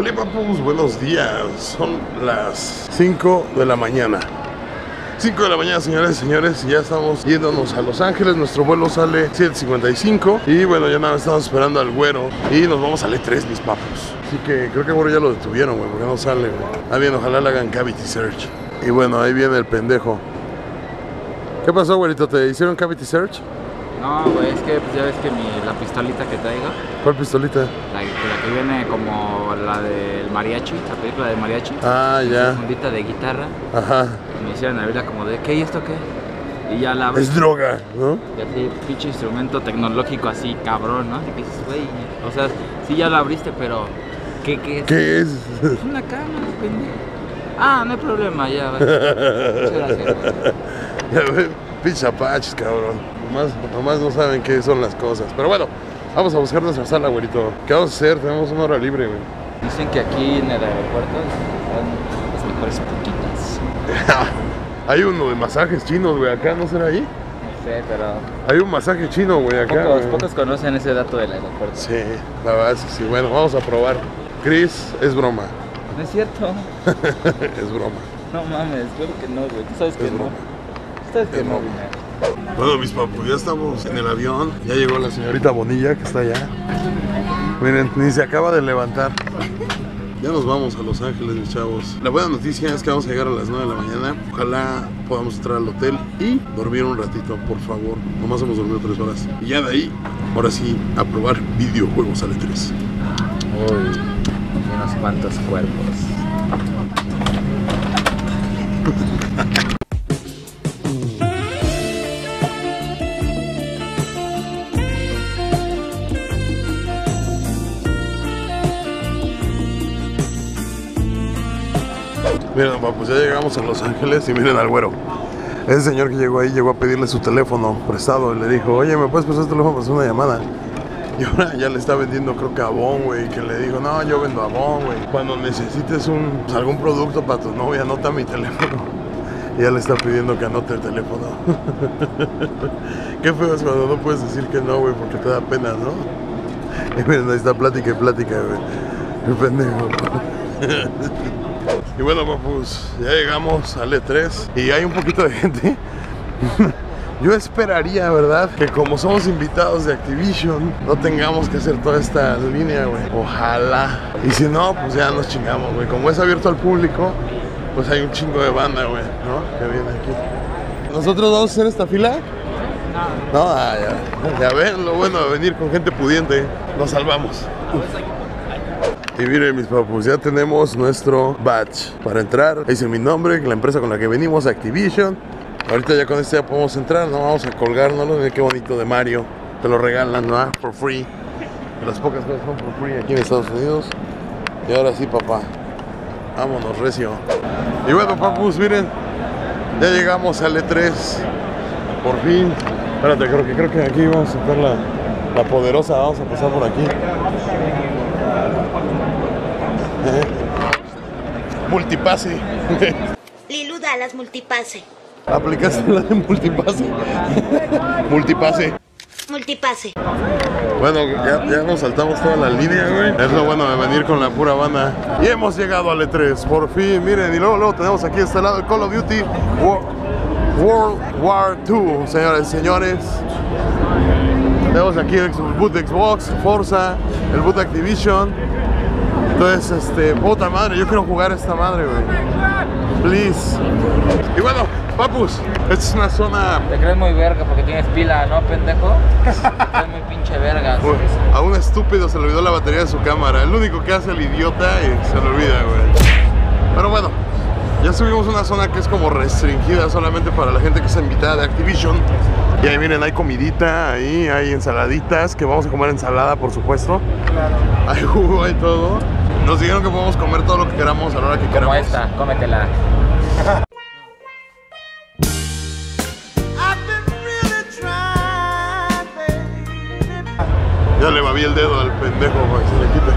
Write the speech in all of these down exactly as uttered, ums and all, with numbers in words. Hola papus, buenos días. Son las cinco de la mañana. cinco de la mañana, señores, señores, ya estamos yéndonos a Los Ángeles. Nuestro vuelo sale siete cincuenta y cinco. Y bueno, ya nada, estamos esperando al güero. Y nos vamos al E tres, mis papus. Así que creo que güero ya lo detuvieron, güey, porque no sale, güey. Ah, bien, ojalá le hagan cavity search. Y bueno, ahí viene el pendejo. ¿Qué pasó, güerito? ¿Te hicieron cavity search? No, güey, es que pues, ya ves que mi, la pistolita que traigo. ¿Cuál pistolita? La, la que viene como la del mariachi, la película del mariachi. Ah, ya. Una fundita de guitarra. Ajá. Me hicieron abrirla como de, ¿qué y esto qué? Y ya la abrí. Es droga, ¿no? Y así, pinche instrumento tecnológico así, cabrón, ¿no? Así que dices, güey, o sea, sí ya la abriste, pero ¿qué, qué es? ¿Qué es? Es una cámara, pendejo. Ah, no hay problema, ya, güey. Muchas gracias, güey. Ya, güey, pinche apaches, cabrón. Nomás, nomás no saben qué son las cosas. Pero bueno, vamos a buscar nuestra sala, güerito. ¿Qué vamos a hacer? Tenemos una hora libre, güey. Dicen que aquí en el aeropuerto están las mejores poquitas. Hay uno de masajes chinos, güey. Acá, ¿no será ahí? No sé, pero... Hay un masaje chino, güey, acá. Pocos, pocos conocen ese dato del aeropuerto. Sí, la verdad es que sí. Bueno, vamos a probar. Chris, es broma. No es cierto. Es broma. No mames, creo que no, güey. Tú sabes que no. Tú sabes que no, güey. Bueno, mis papus, ya estamos en el avión. Ya llegó la señorita Bonilla, que está allá. Miren, ni se acaba de levantar. Ya nos vamos a Los Ángeles, mis chavos. La buena noticia es que vamos a llegar a las nueve de la mañana. Ojalá podamos entrar al hotel y dormir un ratito, por favor. Nomás hemos dormido tres horas. Y ya de ahí, ahora sí, a probar videojuegos al E tres. Uy, unos cuantos cuerpos. Miren, pues ya llegamos a Los Ángeles y miren al güero. Ese señor que llegó ahí llegó a pedirle su teléfono prestado y le dijo, oye, ¿me puedes prestar el teléfono para hacer una llamada? Y ahora ya le está vendiendo, creo que Avon, güey, que le dijo, no, yo vendo Avon, güey. Cuando necesites un, pues, algún producto para tu novia, anota mi teléfono. Y ya le está pidiendo que anote el teléfono. Qué feo es cuando no puedes decir que no, güey, porque te da pena, ¿no? Y miren, ahí está plática y plática, güey. Qué pendejo. Y bueno, pues ya llegamos al E tres y hay un poquito de gente. Yo esperaría, ¿verdad? Que como somos invitados de Activision, no tengamos que hacer toda esta línea, güey. Ojalá. Y si no, pues ya nos chingamos, güey. Como es abierto al público, pues hay un chingo de banda, güey, ¿no? Que viene aquí. ¿Nosotros vamos a hacer esta fila? No. No, ah, ya, ya ven lo bueno de venir con gente pudiente. Nos salvamos. Y miren, mis papus, ya tenemos nuestro badge para entrar. Ahí dice mi nombre, la empresa con la que venimos, Activision. Ahorita ya con este ya podemos entrar, ¿no? Vamos a colgárnoslo. Miren qué bonito de Mario. Te lo regalan, ¿no? For free. Las pocas cosas son for free aquí en Estados Unidos. Y ahora sí, papá. Vámonos, recio. Y bueno, papus, miren. Ya llegamos al E tres. Por fin. Espérate, creo que, creo que aquí vamos a sacar la, la poderosa. Vamos a pasar por aquí. Multipase. Lilu da las multipase. ¿Aplicaste la de multipase? Multipase. Multipase. Bueno, ya, ya nos saltamos toda la línea, güey. Es lo bueno de venir con la pura banda. Y hemos llegado al E tres, por fin. Miren, y luego, luego tenemos aquí instalado el Call of Duty World War Two, señores, señores. Tenemos aquí el boot de Xbox, Forza, el boot de Activision. Entonces, este, puta madre, yo quiero jugar a esta madre, güey. Please. Y bueno, papus, esta es una zona... Te crees muy verga porque tienes pila, ¿no, pendejo? Te crees muy pinche verga. Bueno, a un estúpido se le olvidó la batería de su cámara. El único que hace el idiota y se le olvida, güey. Pero bueno, ya subimos una zona que es como restringida solamente para la gente que está invitada de Activision. Y ahí miren, hay comidita, ahí hay ensaladitas, que vamos a comer ensalada, por supuesto. Claro. Hay jugo, hay todo. Nos dijeron que podemos comer todo lo que queramos a la hora que queramos. Como esta, cómetela. Ya le babí el dedo al pendejo para que se le quite.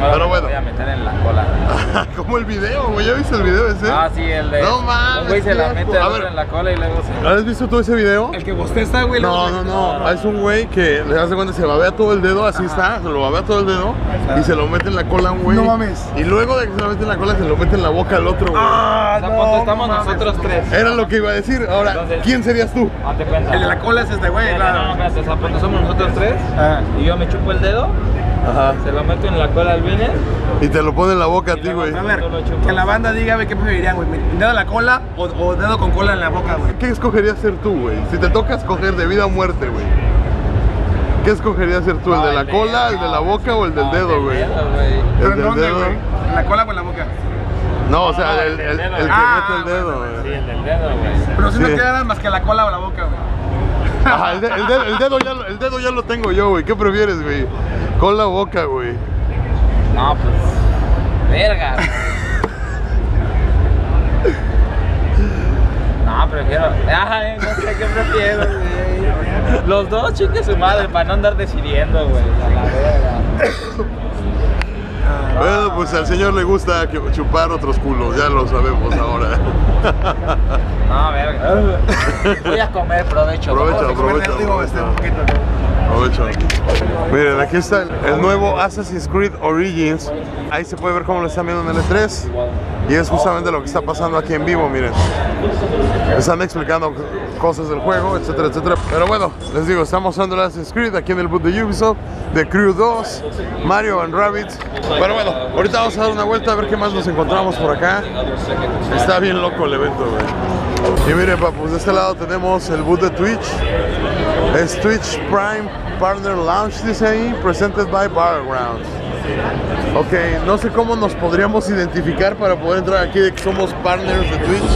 Ahora pero me bueno. Voy a meter en la cola. Como el video, güey. ¿Ya viste el video ese? Ah, sí, el de. No mames. Güey, se la mete a ver, en la cola y luego se. ¿Has visto todo ese video? El que bosteza, güey. No, no, no, no. Es un güey que le hace cuenta, se babea todo el dedo, así Ajá. está, se lo babea todo el dedo y se lo mete en la cola, güey. No mames. Y luego de que se lo mete en la cola, se lo mete en la boca al otro, güey. Ah, no, cuando estamos mames. nosotros tres. Era lo que iba a decir. Ahora, entonces, ¿quién serías tú? No te cuenta. El de la cola es este, güey. No, no, no, no, no, cuando somos nosotros tres Ajá. y yo me chupo el dedo. Ajá. Se lo meto en la cola al Vines y te lo pone en la boca a ti, güey. A ver, que la banda diga, güey, qué preferirían, güey. ¿Dedo en la cola o, o dedo con cola en la boca, güey? ¿Qué escogerías ser tú, güey? Si te toca escoger de vida o muerte, güey, ¿qué escogerías ser tú? ¿El de la cola, el de la boca o el del dedo, güey? ¿El del dedo? ¿En la cola o en la boca? No, o sea, el, el, el, el que mete el dedo, güey. Sí, el del dedo, güey. Pero si no quedan más que la cola o la boca, güey. Ajá, el, de, el, dedo, el, dedo ya, el dedo ya lo tengo yo, güey. ¿Qué prefieres, güey? Con la boca, güey. No, pues... Verga. No, prefiero... Ay, no sé qué prefiero, güey. Los dos chingue su madre para no andar decidiendo, güey. A la verga. Bueno, pues al señor le gusta chupar otros culos, ya lo sabemos ahora. No, verga. Voy a comer, provecho. Provecho, provecho. Provecho. Miren, aquí está el nuevo Assassin's Creed Origins. Ahí se puede ver cómo lo están viendo en el E tres. Y es justamente lo que está pasando aquí en vivo, miren. Están explicando cosas del juego, etcétera, etcétera. Pero bueno, les digo, estamos usando Assassin's Creed aquí en el boot de Ubisoft, de Crew dos, Mario and Rabbit. Pero bueno, ahorita vamos a dar una vuelta a ver qué más nos encontramos por acá. Está bien loco el evento, güey. Y miren, papus, de este lado tenemos el boot de Twitch. Es Twitch Prime Partner Lounge, dice ahí, presented by Battlegrounds. Ok, no sé cómo nos podríamos identificar para poder entrar aquí de que somos partners de Twitch.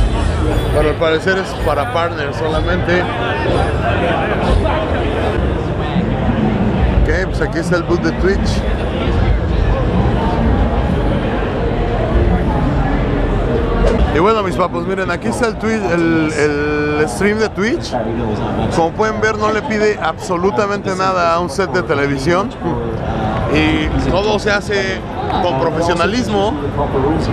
Pero al parecer es para partners solamente. Ok, pues aquí está el boot de Twitch. Y bueno, mis papos, miren, aquí está el, Twitch, el, el stream de Twitch. Como pueden ver, no le pide absolutamente nada a un set de televisión. Y todo se hace con profesionalismo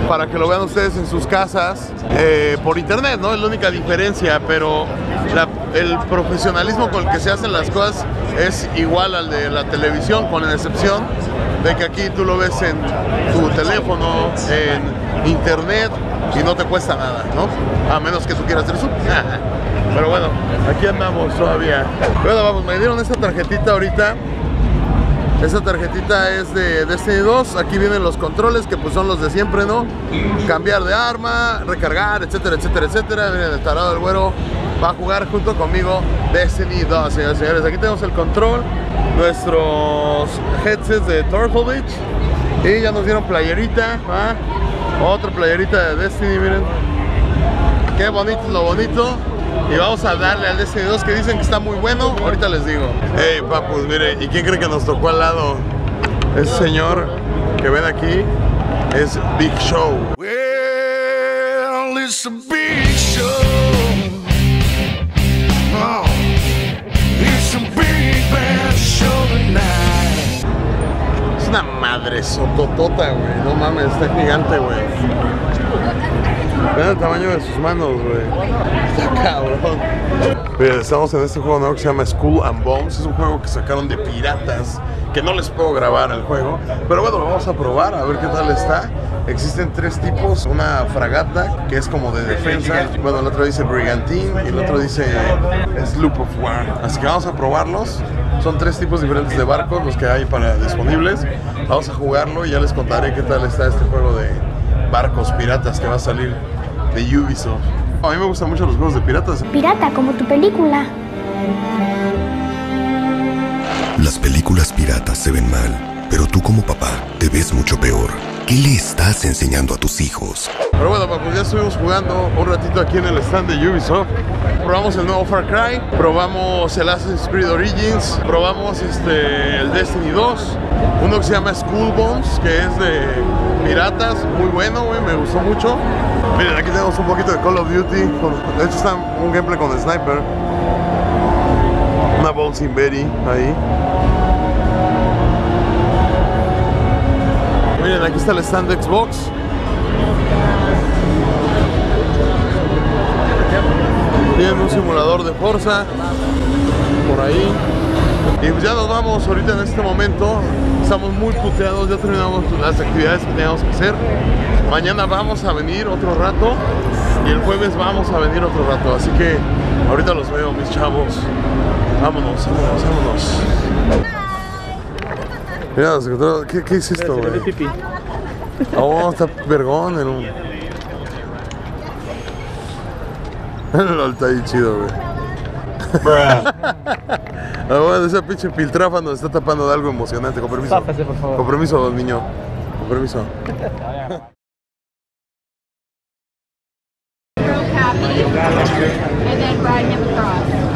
para que lo vean ustedes en sus casas eh, por internet, ¿no? Es la única diferencia, pero la, el profesionalismo con el que se hacen las cosas es igual al de la televisión, con la excepción de que aquí tú lo ves en tu teléfono, en internet y no te cuesta nada, ¿no? A menos que tú quieras hacer eso. Pero bueno, aquí andamos todavía. Bueno, vamos, me dieron esta tarjetita ahorita. Esta tarjetita es de Destiny dos, aquí vienen los controles que pues son los de siempre, ¿no? Cambiar de arma, recargar, etcétera, etcétera, etcétera. Miren, el tarado del güero va a jugar junto conmigo Destiny dos, señores y señores. Aquí tenemos el control, nuestros headsets de Turtle Beach. Y ya nos dieron playerita, ¿eh? Otra playerita de Destiny, miren. Qué bonito es lo bonito. Y vamos a darle al Destiny dos que dicen que está muy bueno. Ahorita les digo. Hey, papus, mire, ¿y quién cree que nos tocó al lado? Ese señor que ven aquí es Big Show. Well, it's a big show. Oh, it's a big bad show tonight. Es una madre sototota, güey. No mames, está gigante, güey. Vean el tamaño de sus manos, güey. Está cabrón. Miren, estamos en este juego nuevo que se llama Skull and Bones. Es un juego que sacaron de piratas, que no les puedo grabar el juego. Pero bueno, lo vamos a probar, a ver qué tal está. Existen tres tipos. Una fragata, que es como de defensa. Bueno, el otro dice Brigantín y el otro dice Sloop of War. Así que vamos a probarlos. Son tres tipos diferentes de barcos los que hay para disponibles. Vamos a jugarlo y ya les contaré qué tal está este juego de barcos piratas que va a salir de Ubisoft. A mí me gustan mucho los juegos de piratas. Pirata, como tu película. Las películas piratas se ven mal, pero tú como papá te ves mucho peor. ¿Qué le estás enseñando a tus hijos? Pero bueno, papá, pues ya estuvimos jugando un ratito aquí en el stand de Ubisoft. Probamos el nuevo Far Cry, probamos el Assassin's Creed Origins, probamos este, el Destiny dos, uno que se llama Skull Bones, que es de piratas, muy bueno, güey, me gustó mucho. Miren, aquí tenemos un poquito de Call of Duty, de hecho está un gameplay con el sniper. Una Bouncing Betty ahí. miren, aquí está el stand de Xbox. Tienen un simulador de Forza por ahí. Y pues ya nos vamos ahorita en este momento. Estamos muy puteados, ya terminamos las actividades que teníamos que hacer. Mañana vamos a venir otro rato y el jueves vamos a venir otro rato. Así que ahorita los veo, mis chavos. Vámonos, vámonos, vámonos. Mira, ¿qué, qué es esto, güey? Oh, está vergón el... el está ahí chido, güey. Bueno, esa pinche piltrafa nos está tapando de algo emocionante. Con permiso. Sápese, por favor. Con permiso, don niño. Con permiso.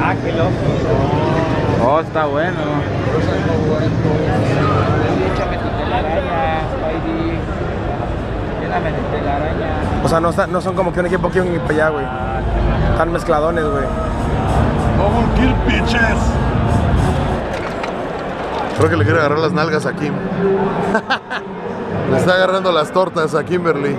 Ah, qué loco. Oh, está bueno. O sea, no, está, no son como que un equipo aquí y un para allá, güey. Están mezcladones, güey. Vamos a kill bitches. Creo que le quiere agarrar las nalgas a Kim. Le está agarrando las tortas a Kimberly.